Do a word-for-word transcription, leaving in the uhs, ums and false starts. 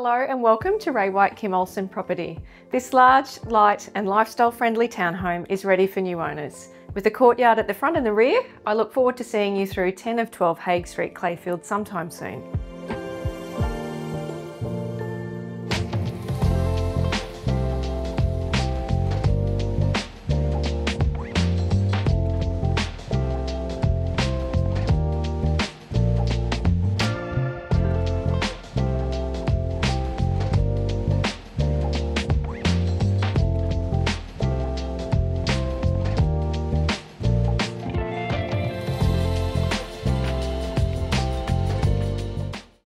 Hello and welcome to Ray White Kim Olsen Property. This large, light and lifestyle-friendly townhome is ready for new owners. With a courtyard at the front and the rear, I look forward to seeing you through ten of twelve Haig Street, Clayfield sometime soon.